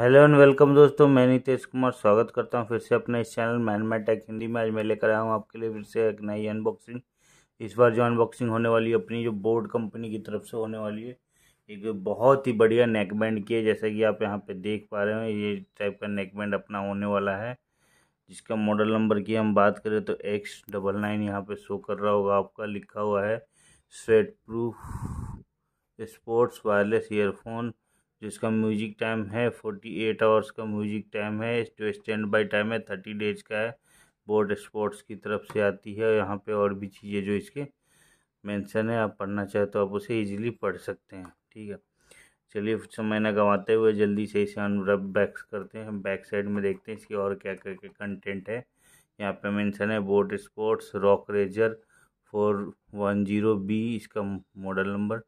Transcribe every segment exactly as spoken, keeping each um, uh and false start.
Hello and welcome दोस्तों, मैं नीतीश कुमार स्वागत करता हूं फिर से अपने इस चैनल मैटेक हिंदी में। आज मैं लेकर आया हूं आपके लिए फिर से एक नई अनबॉक्सिंग। इस बार जो अनबॉक्सिंग होने वाली है अपनी जो बोट कंपनी की तरफ से होने वाली है, एक बहुत ही बढ़िया नेकबैंड की है। जैसा कि आप यहां पे देख पा रहे हो, ये टाइप का नेकबैंड अपना होने वाला है, जिसका मॉडल नंबर की हम बात करें तो एक्स डबल नाइन यहाँ पर शो कर रहा होगा। आपका लिखा हुआ है sweat proof sports wireless earphone, जिसका म्यूजिक टाइम है अड़तालीस आवर्स का म्यूजिक टाइम है। जो स्टैंड बाई टाइम है तीस डेज का है। बोट स्पोर्ट्स की तरफ से आती है। यहाँ पे और भी चीज़ें जो इसके मेंशन है, आप पढ़ना चाहे तो आप उसे इजीली पढ़ सकते हैं। ठीक है, चलिए समय न गंवाते हुए जल्दी से इसे अनरैप बैक्स करते हैं। हम बैक साइड में देखते हैं इसके और क्या क्या क्या कंटेंट है। यहाँ पर मेंशन है boat sports rockerz four one zero B, इसका model number.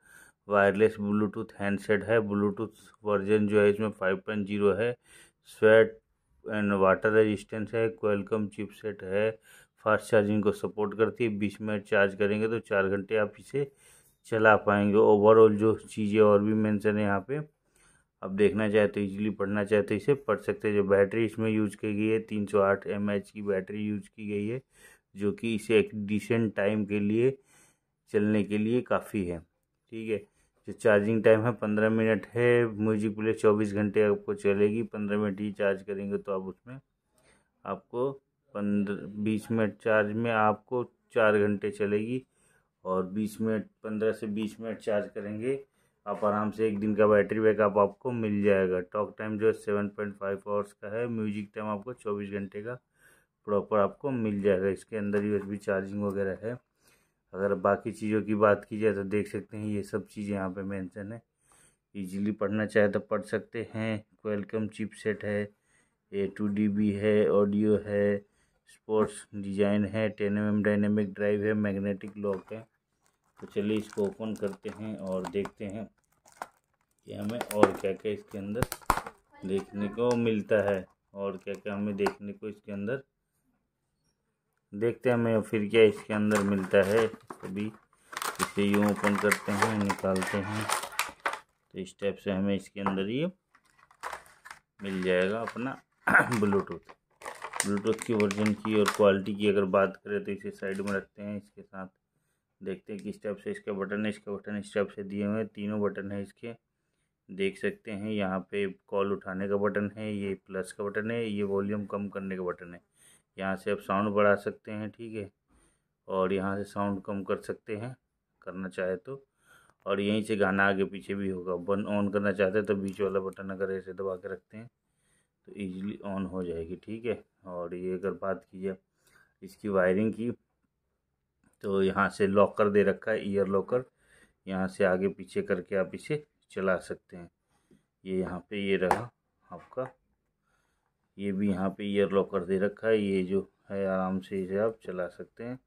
Wireless Bluetooth handset है। ब्लूटूथ वर्जन जो है इसमें फाइव पॉइंट ज़ीरो है। स्वेट एंड वाटर रेजिस्टेंस है। कोलकम चिपसेट है। फास्ट चार्जिंग को सपोर्ट करती है। बीस मिनट चार्ज करेंगे तो चार घंटे आप इसे चला पाएंगे। ओवरऑल जो चीज़ें और भी मेंशन है यहाँ पे, आप देखना चाहे तो इजीली पढ़ना चाहे तो इसे पढ़ सकते हैं। जो बैटरी इसमें यूज की गई है तीन सौ आठ एम एच की बैटरी यूज की गई है, जो कि इसे एक डिसेंट टाइम के लिए चलने के लिए काफ़ी है। ठीक है, जो चार्जिंग टाइम है पंद्रह मिनट है। म्यूजिक प्ले चौबीस घंटे आपको चलेगी। पंद्रह मिनट ही चार्ज करेंगे तो आप उसमें आपको पंद्रह बीस मिनट चार्ज में आपको चार घंटे चलेगी, और बीस मिनट पंद्रह से बीस मिनट चार्ज करेंगे आप आराम से एक दिन का बैटरी बैकअप आपको मिल जाएगा। टॉक टाइम जो है सेवन पॉइंट फाइव आवर्स का है। म्यूजिक टाइम आपको चौबीस घंटे का प्रॉपर आपको मिल जाएगा। इसके अंदर यू एस बी चार्जिंग वगैरह है। अगर बाकी चीज़ों की बात की जाए तो देख सकते हैं ये सब चीज़ें यहाँ पे मेंशन है। इजीली पढ़ना चाहे तो पढ़ सकते हैं। कोलकम चिपसेट है, ए टू डी बी है, ऑडियो है, स्पोर्ट्स डिज़ाइन है, ten M M dynamic drive है, मैग्नेटिक लॉक है। तो चलिए इसको ओपन करते हैं और देखते हैं कि हमें और क्या क्या इसके अंदर देखने को मिलता है, और क्या क्या हमें देखने को इसके अंदर देखते हैं हमें फिर क्या इसके अंदर मिलता है। अभी इसे यूँ ओपन करते हैं, निकालते हैं तो इस टाइप से हमें इसके अंदर ये मिल जाएगा अपना ब्लूटूथ। ब्लूटूथ की वर्जन की और क्वालिटी की अगर बात करें तो इसे साइड में रखते हैं। इसके साथ देखते हैं किस टाइप से इसके बटन है। इसके बटन इस टाइप से दिए हुए हैं, तीनों बटन है इसके, देख सकते हैं। यहाँ पे कॉल उठाने का बटन है, ये प्लस का बटन है, ये वॉल्यूम कम करने का बटन है। यहाँ से आप साउंड बढ़ा सकते हैं। ठीक है, और यहाँ से साउंड कम कर सकते हैं करना चाहे तो, और यहीं से गाना आगे पीछे भी होगा। बन ऑन करना चाहते हैं तो बीच वाला बटन अगर ऐसे दबा के रखते हैं तो इजीली ऑन हो जाएगी। ठीक है, और ये अगर बात की जाए इसकी वायरिंग की तो यहाँ से लॉकर दे रखा है, ईयर लॉकर। यहाँ से आगे पीछे करके आप इसे चला सकते हैं। ये यह यहाँ पर ये यह रहा आपका, ये भी यहाँ पे ईयर लॉकर दे रखा है। ये जो है आराम से इसे आप चला सकते हैं,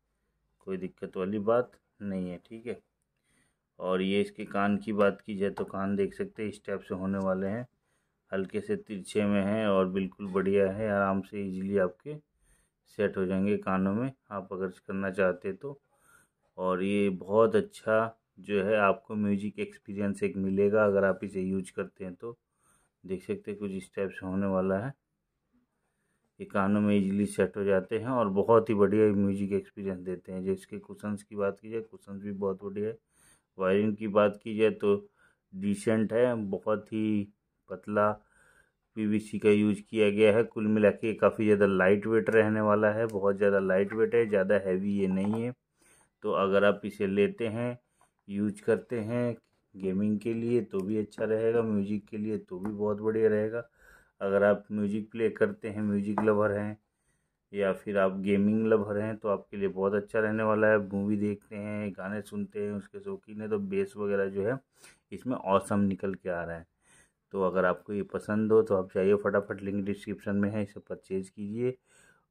कोई दिक्कत वाली बात नहीं है। ठीक है, और ये इसके कान की बात की जाए तो कान देख सकते हैं इस टाइप से होने वाले हैं। हल्के से तिरछे में हैं और बिल्कुल बढ़िया है। आराम से इजीली आपके सेट हो जाएंगे कानों में आप अगर करना चाहते तो। और ये बहुत अच्छा जो है आपको म्यूजिक एक्सपीरियंस एक मिलेगा अगर आप इसे यूज करते हैं तो। देख सकते हैं कुछ इस टाइप से होने वाला है। ये कानों में इजीली सेट हो जाते हैं और बहुत ही बढ़िया म्यूजिक एक्सपीरियंस देते हैं। जो इसके कुशंस की बात की जाए, कुशंस भी बहुत बढ़िया है। वायरिंग की बात की जाए तो डिसेंट है, बहुत ही पतला पीवीसी का यूज किया गया है। कुल मिला के काफ़ी ज़्यादा लाइट वेट रहने वाला है, बहुत ज़्यादा लाइट वेट है, ज़्यादा हैवी ये नहीं है। तो अगर आप इसे लेते हैं यूज करते हैं गेमिंग के लिए तो भी अच्छा रहेगा, म्यूजिक के लिए तो भी बहुत बढ़िया रहेगा। अगर आप म्यूजिक प्ले करते हैं, म्यूजिक लवर हैं, या फिर आप गेमिंग लवर हैं तो आपके लिए बहुत अच्छा रहने वाला है। मूवी देखते हैं, गाने सुनते हैं, उसके शौकीन है तो बेस वगैरह जो है इसमें ऑसम निकल के आ रहा है। तो अगर आपको ये पसंद हो तो आप चाहिए फटाफट, लिंक डिस्क्रिप्शन में है, इसे परचेज़ कीजिए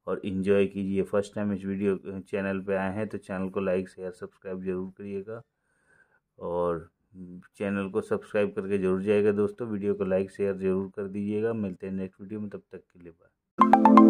और इन्जॉय कीजिए। फर्स्ट टाइम इस वीडियो चैनल पर आए हैं तो चैनल को लाइक शेयर सब्सक्राइब ज़रूर करिएगा, और चैनल को सब्सक्राइब करके जरूर जाइएगा दोस्तों। वीडियो को लाइक शेयर ज़रूर कर दीजिएगा। मिलते हैं नेक्स्ट वीडियो में, तब तक के लिए बाय।